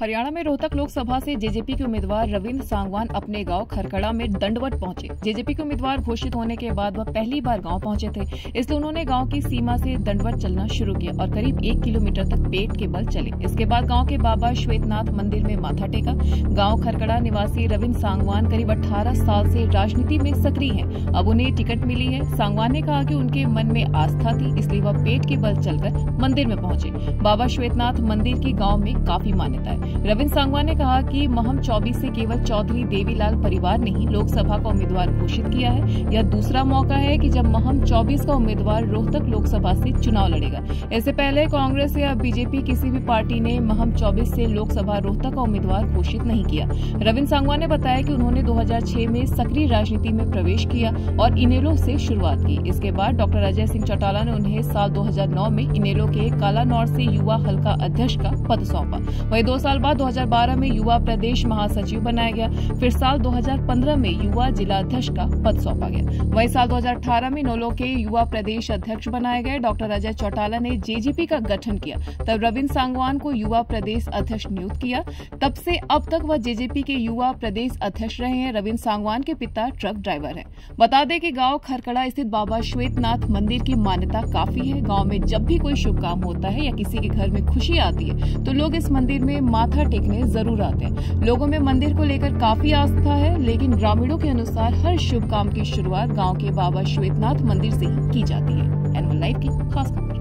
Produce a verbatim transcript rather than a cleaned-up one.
हरियाणा में रोहतक लोकसभा से जेजेपी के उम्मीदवार रविंद्र सांगवान अपने गांव खरकड़ा में दंडवत पहुंचे। जेजेपी के उम्मीदवार घोषित होने के बाद वह पहली बार गांव पहुंचे थे, इसलिए उन्होंने गांव की सीमा से दंडवत चलना शुरू किया और करीब एक किलोमीटर तक पेट के बल चले। इसके बाद गांव के बाबा श्वेतनाथ मंदिर में माथा टेका। गाँव खरकड़ा निवासी रविंद्र सांगवान करीब अठारह साल से राजनीति में सक्रिय है। अब उन्हें टिकट मिली है। सांगवान ने कहा कि उनके मन में आस्था थी, इसलिए वह पेट के बल चलकर मंदिर में पहुंचे। बाबा श्वेतनाथ मंदिर की गाँव में काफी मान्यता है। रविंद्र सांगवान ने कहा कि महम चौबीस से केवल चौधरी देवीलाल परिवार ने ही लोकसभा का उम्मीदवार घोषित किया है। यह दूसरा मौका है कि जब महम चौबीस का उम्मीदवार रोहतक लोकसभा से चुनाव लड़ेगा। इससे पहले कांग्रेस या बीजेपी किसी भी पार्टी ने महम चौबीस से लोकसभा रोहतक का उम्मीदवार घोषित नहीं किया। रविंद्र सांगवान ने बताया कि उन्होंने दो हज़ार छह में सक्रिय राजनीति में प्रवेश किया और इनेलो से शुरुआत की। इसके बाद डॉक्टर अजय सिंह चौटाला ने उन्हें साल दो हज़ार नौ में इनेलो के कालानौर से युवा हल्का अध्यक्ष का पद सौंपा। वही दो साल बाद दो हज़ार बारह में युवा प्रदेश महासचिव बनाया गया। फिर साल दो हज़ार पंद्रह में युवा जिलाध्यक्ष का पद सौंपा गया। वही साल दो हज़ार अठारह में इनेलो के युवा प्रदेश अध्यक्ष बनाए गए। डॉक्टर अजय चौटाला ने जेजेपी का गठन किया, तब रविंद्र सांगवान को युवा प्रदेश अध्यक्ष नियुक्त किया। तब से अब तक वह जेजेपी के युवा प्रदेश अध्यक्ष रहे हैं। रविंद्र सांगवान के पिता ट्रक ड्राइवर है। बता दें कि गाँव खरकड़ा स्थित बाबा श्वेतनाथ मंदिर की मान्यता काफी है। गाँव में जब भी कोई शुभ काम होता है या किसी के घर में खुशी आती है तो लोग इस मंदिर में माथा टेकने जरूर आते हैं। लोगों में मंदिर को लेकर काफी आस्था है, लेकिन ग्रामीणों के अनुसार हर शुभ काम की शुरुआत गांव के बाबा श्वेतनाथ मंदिर से ही की जाती है। एन वन लाइव की खास खबर।